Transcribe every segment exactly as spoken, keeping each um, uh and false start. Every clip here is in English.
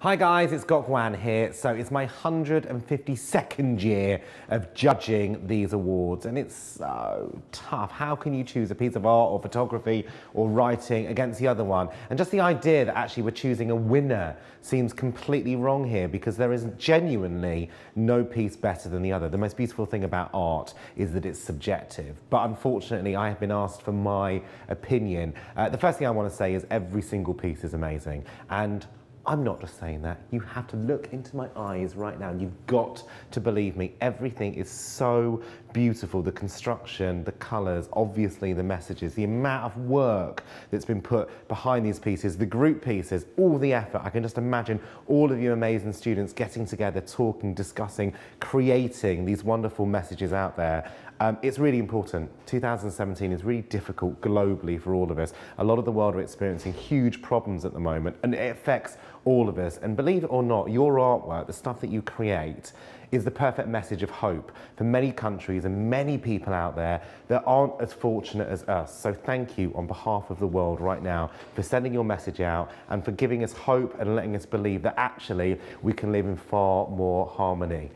Hi guys, it's Gok Wan here. So it's my one hundred fifty-second year of judging these awards, and it's so tough. How can you choose a piece of art or photography or writing against the other one? And just the idea that actually we're choosing a winner seems completely wrong here, because there is genuinely no piece better than the other. The most beautiful thing about art is that it's subjective, but unfortunately I have been asked for my opinion. Uh, the first thing I want to say is every single piece is amazing, and I'm not just saying that. You have to look into my eyes right now. You've got to believe me. Everything is so beautiful. The construction, the colours, obviously the messages, the amount of work that's been put behind these pieces, the group pieces, all the effort. I can just imagine all of you amazing students getting together, talking, discussing, creating these wonderful messages out there. Um, it's really important. two thousand seventeen is really difficult globally for all of us. A lot of the world are experiencing huge problems at the moment, and it affects all of us. And believe it or not, your artwork, the stuff that you create, is the perfect message of hope for many countries and many people out there that aren't as fortunate as us. So thank you on behalf of the world right now for sending your message out and for giving us hope and letting us believe that actually we can live in far more harmony.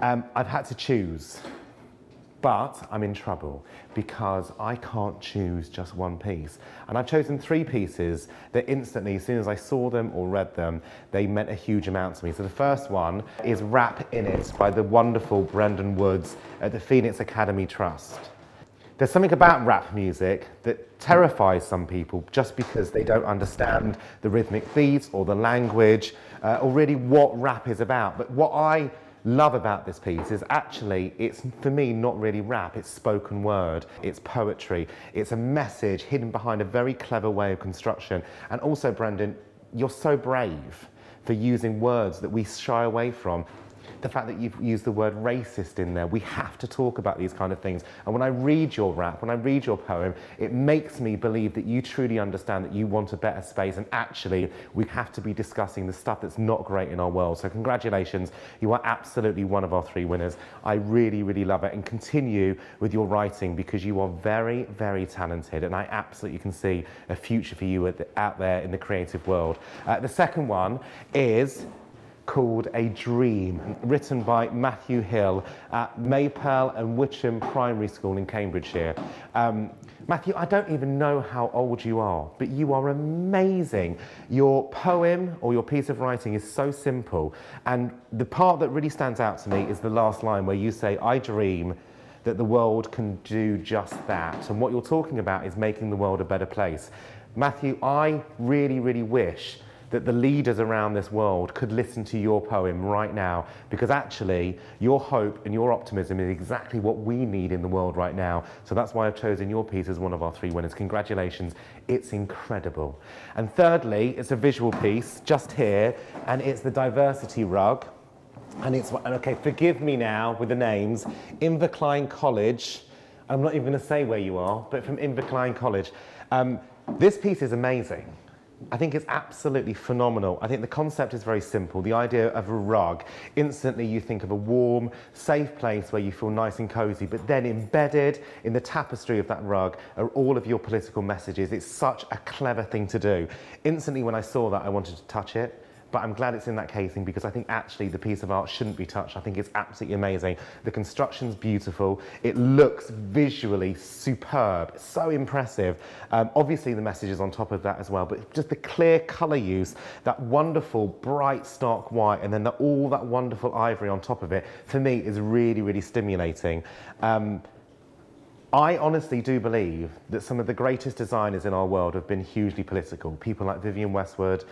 Um, I've had to choose, but I'm in trouble because I can't choose just one piece. And I've chosen three pieces that instantly, as soon as I saw them or read them, they meant a huge amount to me. So the first one is Wrap In It by the wonderful Brendan Woods at the Phoenix Academy Trust. There's something about rap music that terrifies some people just because they don't understand the rhythmic beats or the language uh, or really what rap is about. But what I love about this piece is actually it's, for me, not really rap. It's spoken word, it's poetry, it's a message hidden behind a very clever way of construction. And also, Brendan, you're so brave for using words that we shy away from. The fact that you've used the word racist in there, we have to talk about these kind of things. And when I read your rap, when I read your poem, it makes me believe that you truly understand that you want a better space, and actually we have to be discussing the stuff that's not great in our world. So congratulations, you are absolutely one of our three winners. I really, really love it, and continue with your writing because you are very, very talented, and I absolutely can see a future for you out there in the creative world. Uh, the second one is called A Dream, written by Matthew Hill at Maypearl and Witcham Primary School in Cambridgeshire. Um, Matthew, I don't even know how old you are, but you are amazing. Your poem or your piece of writing is so simple, and the part that really stands out to me is the last line where you say, "I dream that the world can do just that." And what you're talking about is making the world a better place. Matthew, I really, really wish that the leaders around this world could listen to your poem right now, because actually your hope and your optimism is exactly what we need in the world right now. So that's why I've chosen your piece as one of our three winners. Congratulations, it's incredible. And thirdly, it's a visual piece just here, and it's the Diversity Rug. And it's, and okay, forgive me now with the names, Inverclyde College. I'm not even gonna say where you are, but from Inverclyde College. Um, this piece is amazing. I think it's absolutely phenomenal. I think the concept is very simple. The idea of a rug, instantly you think of a warm, safe place where you feel nice and cozy, but then embedded in the tapestry of that rug are all of your political messages. It's such a clever thing to do. Instantly when I saw that, I wanted to touch it, but I'm glad it's in that casing, because I think actually the piece of art shouldn't be touched. I think it's absolutely amazing. The construction's beautiful. It looks visually superb, so impressive. Um, obviously the message is on top of that as well, but just the clear color use, that wonderful bright stark white, and then the, all that wonderful ivory on top of it, for me is really, really stimulating. Um, I honestly do believe that some of the greatest designers in our world have been hugely political. People like Vivienne Westwood,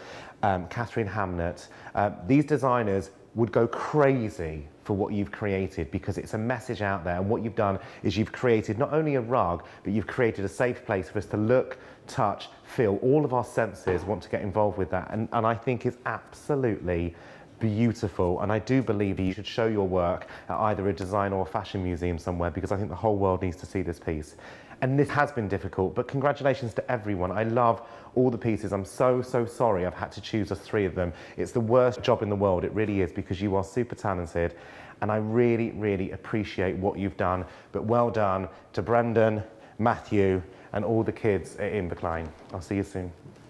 um, Catherine Hamnett. Uh, these designers would go crazy for what you've created, because it's a message out there, and what you've done is you've created not only a rug, but you've created a safe place for us to look, touch, feel. All of our senses want to get involved with that, and, and I think it's absolutely beautiful, and I do believe you should show your work at either a design or a fashion museum somewhere, because I think the whole world needs to see this piece. And this has been difficult, but congratulations to everyone. I love all the pieces. I'm so, so sorry I've had to choose just three of them. It's the worst job in the world, it really is, because you are super talented, and I really, really appreciate what you've done. But well done to Brendan, Matthew, and all the kids at Inverclyde. I'll see you soon.